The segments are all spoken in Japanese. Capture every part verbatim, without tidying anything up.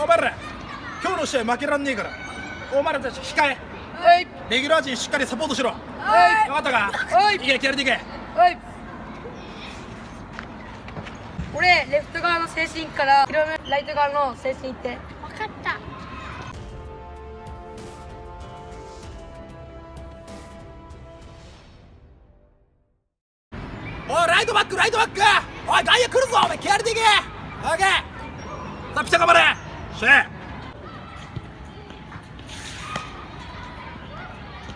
お前ら今日の試合負けらんねえからお前らたち控え、レギュラー陣しっかりサポートしろ。分かったか。いけ、蹴りでいけ。俺レフト側の静止から広めライト側の静止行って。分かった。おいライトバック、ライトバック、おい外野来るぞ、お前蹴りでいけ。オッケー。さあピッチャー頑張れ。シェー。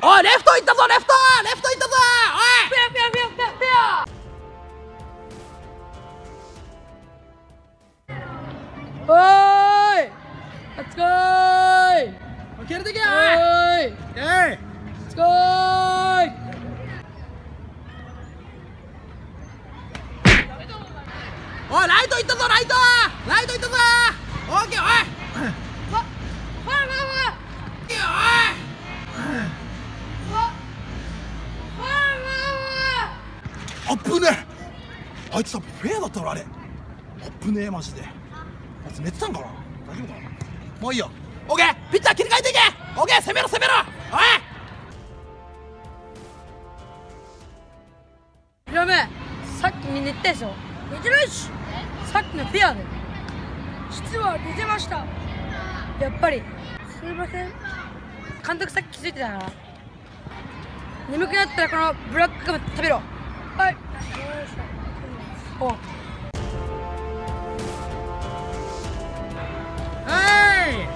おいレフト行ったぞ、レフトレフト行ったぞ。おいペアペアペアペアペア。おーいあつこーいおけるでけーおいえいあつこーい。おいライトいったぞ、ライトライトいったぞ。オーケー。おいわっわっわっわっおいわっわっわっわっ。あっぶねえ。あいつさフェアだったろあれ。あっぶねえマジで。あいつ寝てたんかな、大丈夫かな。もういいよ。オッケー。ピッチャー切り替えていけ。オッケー。攻めろ攻めろ。おいひらめ、さっきに寝たでしょ。寝てないし、さっきのフェアで実は寝てました。やっぱりすいません、監督さっき気づいてたから。眠くなったらこのブラックガム食べろ。はい。おうおー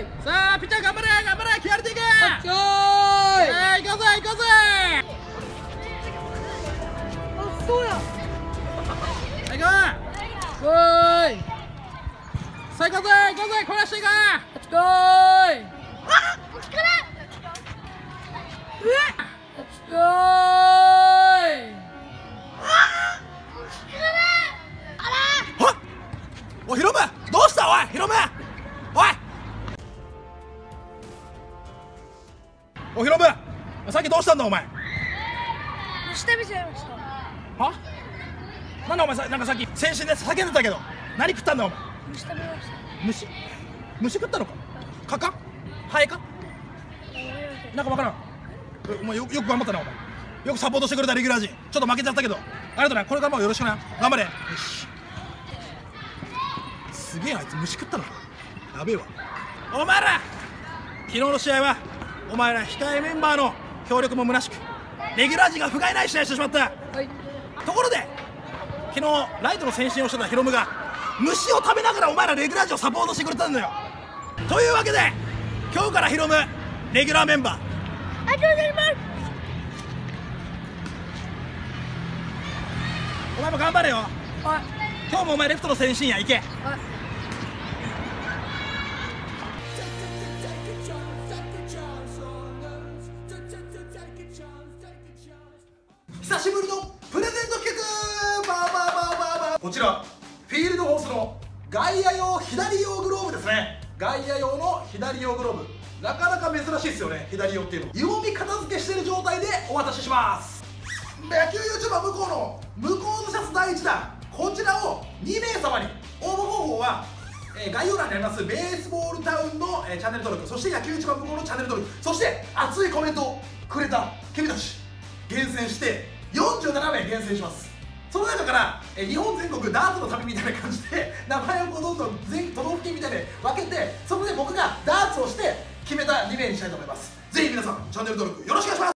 い。さあピッチャー頑張れ頑張れ、気合入れていけ。おーい行こうぜ行こうぜ。あそうや行こう。おーいさあ行こうぜ行こうぜ、こなしていこう。あっお疲れ。うわっおーいお疲れ。あらおひろむどうしたおいひろむ。おいおひろむさっきどうしたんだお前。下見ちゃいました。はなんだお前さ、なんかさっき先週で叫んでたけど何食ったんだお前。虫食べました。虫虫食ったのか。蚊かハエかなんかわからん。お前 よ, よく頑張ったなお前。よくサポートしてくれたレギュラー陣。ちょっと負けちゃったけどありがとうな。これからもよろしくな。頑張れ。よしすげえ、あいつ虫食ったのかやべえわ。お前ら昨日の試合はお前ら控えメンバーの協力も虚しくレギュラー陣が不甲斐ない試合してしまった、はい、ところで昨日ライトの先進をしてたヒロムが虫を食べながらお前らレギュラー陣をサポートしてくれたんだよ。というわけで今日からヒロムレギュラーメンバー。ありがとうございます。お前も頑張れよ。今日もお前レフトの先進や行け。久しぶりのプレゼント企画バーバーバーバーバー。こちらフィールドホースの外野用左用グローブですね。外野用の左用グローブなかなか珍しいですよね。左用っていうの曜日片付けしてる状態でお渡しします。野球 YouTuber 向こうの向こうのシャツだいいちだんこちらをにめいさまに。応募方法は、えー、概要欄にありますベースボールタウンの、えー、チャンネル登録、そして野球 YouTuber 向こうのチャンネル登録、そして熱いコメントをくれた君たち厳選してよんじゅうななめい厳選します。その中からえ日本全国ダーツの旅みたいな感じで名前をこうどんどん全都道府県みたいで分けて、そこで僕がダーツをして決めたにめいにしたいと思います。ぜひ皆さんチャンネル登録よろしくお願いします。